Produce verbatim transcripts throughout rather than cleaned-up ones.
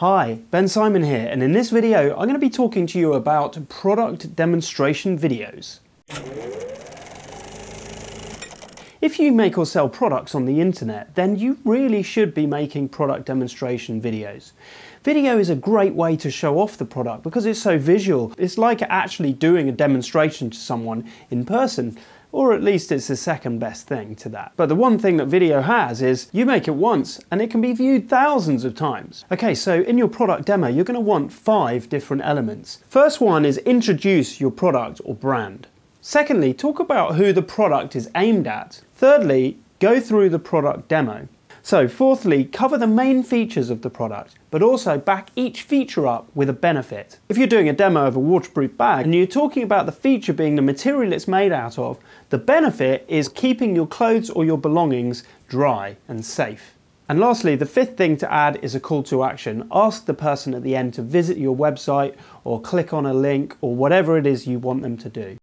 Hi, Ben Simon here, and in this video I'm going to be talking to you about product demonstration videos. If you make or sell products on the internet, then you really should be making product demonstration videos. Video is a great way to show off the product because it's so visual. It's like actually doing a demonstration to someone in person. Or at least it's the second best thing to that. But the one thing that video has is you make it once and it can be viewed thousands of times. Okay, so in your product demo, you're going to want five different elements. First one is introduce your product or brand. Secondly, talk about who the product is aimed at. Thirdly, go through the product demo. So fourthly, cover the main features of the product, but also back each feature up with a benefit. If you're doing a demo of a waterproof bag and you're talking about the feature being the material it's made out of, the benefit is keeping your clothes or your belongings dry and safe. And lastly, the fifth thing to add is a call to action. Ask the person at the end to visit your website or click on a link or whatever it is you want them to do.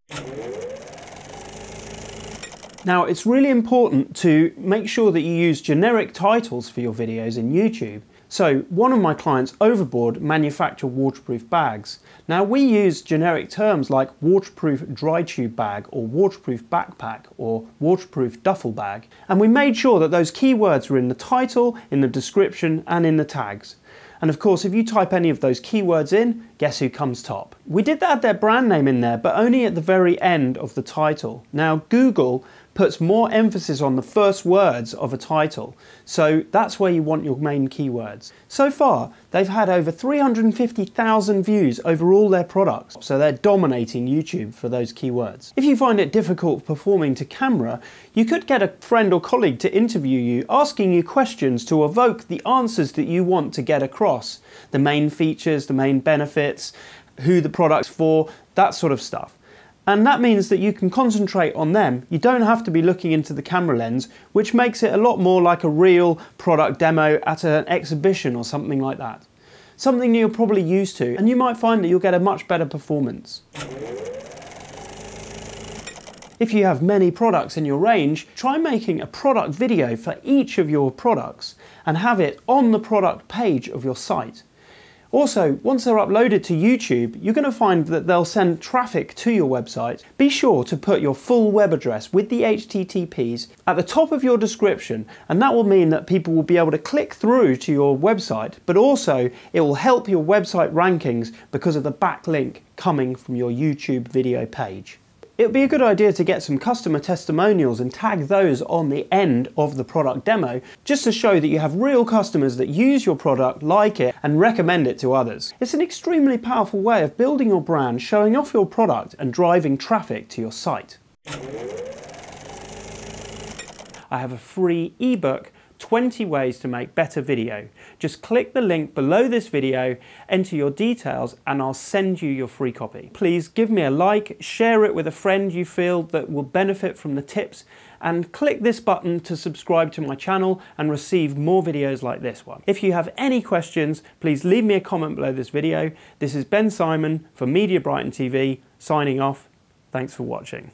Now, it's really important to make sure that you use generic titles for your videos in YouTube. So one of my clients, Overboard, manufacture waterproof bags. Now, we use generic terms like waterproof dry tube bag or waterproof backpack or waterproof duffel bag. And we made sure that those keywords were in the title, in the description, and in the tags. And of course, if you type any of those keywords in, guess who comes top? We did add their brand name in there, but only at the very end of the title. Now, Google puts more emphasis on the first words of a title, so that's where you want your main keywords. So far, they've had over three hundred fifty thousand views over all their products, so they're dominating YouTube for those keywords. If you find it difficult performing to camera, you could get a friend or colleague to interview you, asking you questions to evoke the answers that you want to get across. The main features, the main benefits, who the product's for, that sort of stuff. And that means that you can concentrate on them. You don't have to be looking into the camera lens, which makes it a lot more like a real product demo at an exhibition or something like that. Something you're probably used to, and you might find that you'll get a much better performance. If you have many products in your range, try making a product video for each of your products and have it on the product page of your site. Also, once they're uploaded to YouTube, you're going to find that they'll send traffic to your website. Be sure to put your full web address with the H T T P S at the top of your description, and that will mean that people will be able to click through to your website, but also it will help your website rankings because of the backlink coming from your YouTube video page. It would be a good idea to get some customer testimonials and tag those on the end of the product demo, just to show that you have real customers that use your product, like it, and recommend it to others. It's an extremely powerful way of building your brand, showing off your product, and driving traffic to your site. I have a free ebook, twenty ways to make better video. Just click the link below this video, enter your details, and I'll send you your free copy. Please give me a like, share it with a friend you feel that will benefit from the tips, and click this button to subscribe to my channel and receive more videos like this one. If you have any questions, please leave me a comment below this video. This is Ben Simon for Media Brighton T V, signing off. Thanks for watching.